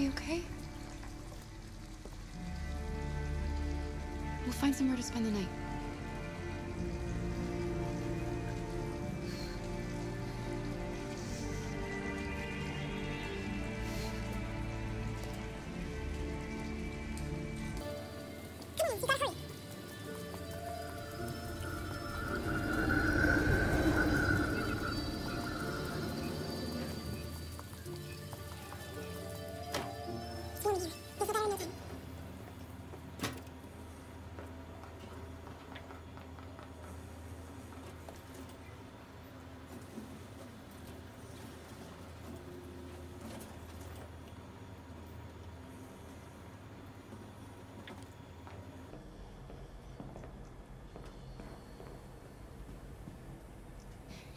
be okay? We'll find somewhere to spend the night.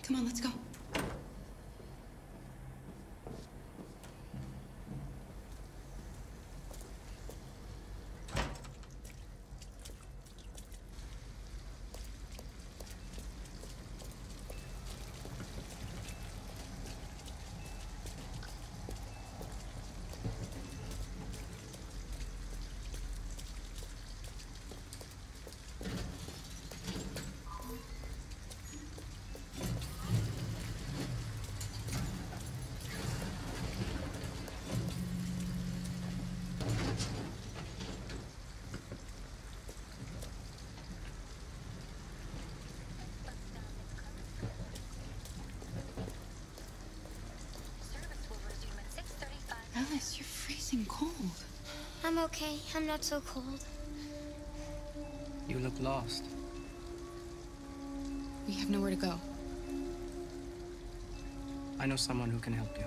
Come on, let's go. Alice, you're freezing cold. I'm okay. I'm not so cold. You look lost. We have nowhere to go. I know someone who can help you.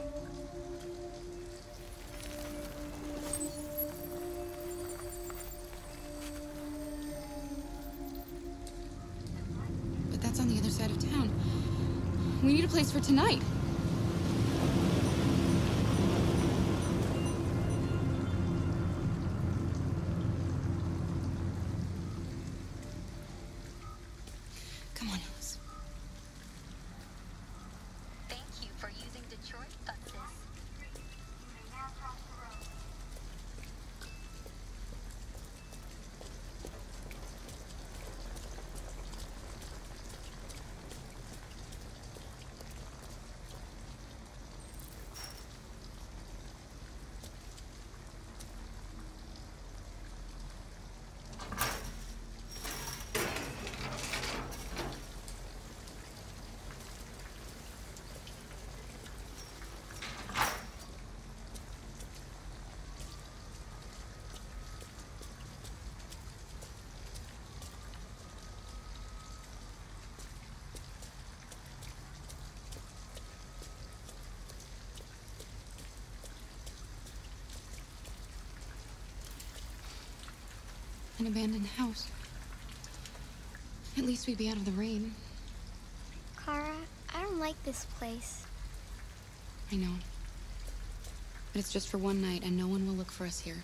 But that's on the other side of town. We need a place for tonight. An abandoned house. At least we'd be out of the rain. Kara, I don't like this place. I know. But it's just for one night, and no one will look for us here.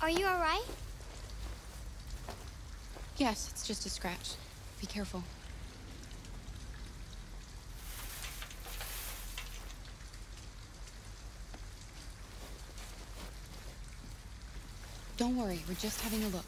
Are you all right? Yes, it's just a scratch. Be careful. Don't worry, we're just having a look.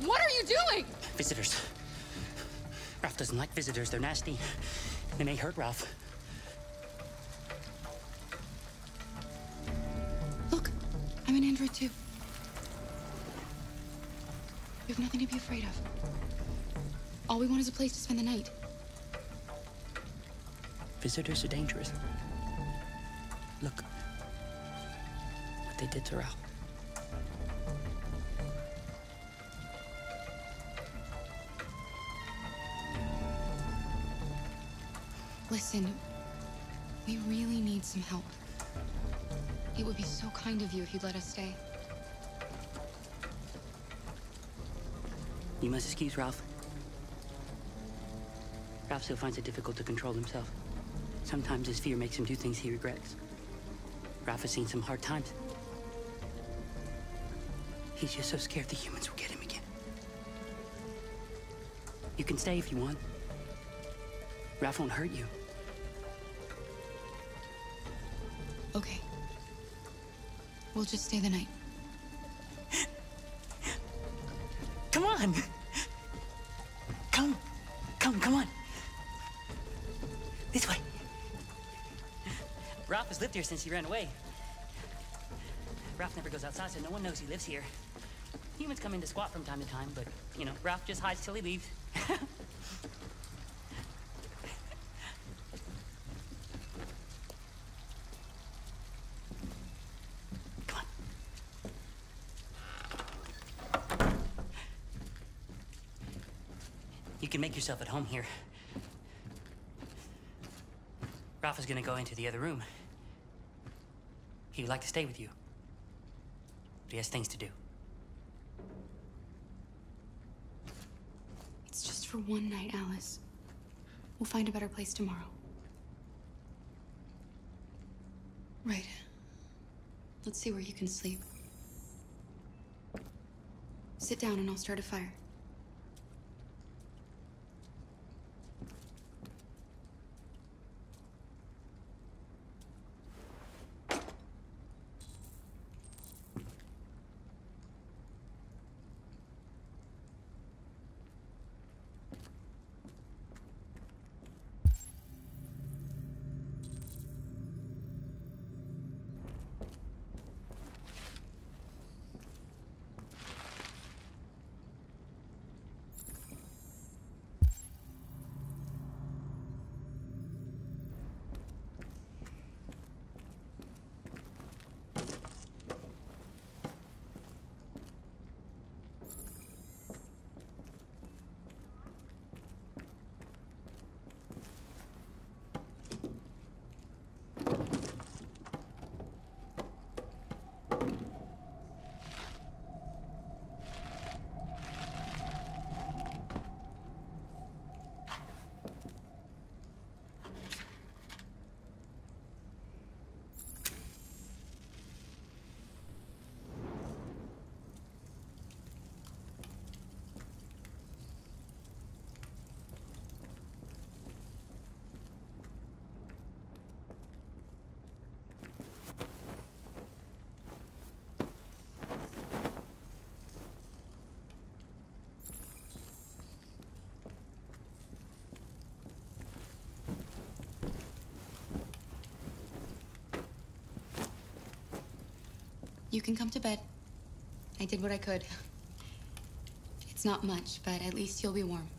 Wait, what are you doing? Visitors. Ralph doesn't like visitors. They're nasty. They may hurt Ralph. Look, I'm an android too. You have nothing to be afraid of. All we want is a place to spend the night. Visitors are dangerous. Look what they did to Ralph. Listen, we really need some help. It would be so kind of you if you'd let us stay. You must excuse Ralph. Ralph still finds it difficult to control himself. Sometimes his fear makes him do things he regrets. Ralph has seen some hard times. He's just so scared the humans will get him again. You can stay if you want. Ralph won't hurt you. Okay. We'll just stay the night. Come on! Come on! This way. Ralph has lived here since he ran away. Ralph never goes outside, so no one knows he lives here. Humans come in to squat from time to time, but, you know, Ralph just hides till he leaves. You can make yourself at home here. Ralph is gonna go into the other room. He would like to stay with you, but he has things to do. It's just for one night, Alice. We'll find a better place tomorrow. Right. Let's see where you can sleep. Sit down and I'll start a fire. You can come to bed. I did what I could. It's not much, but at least you'll be warm.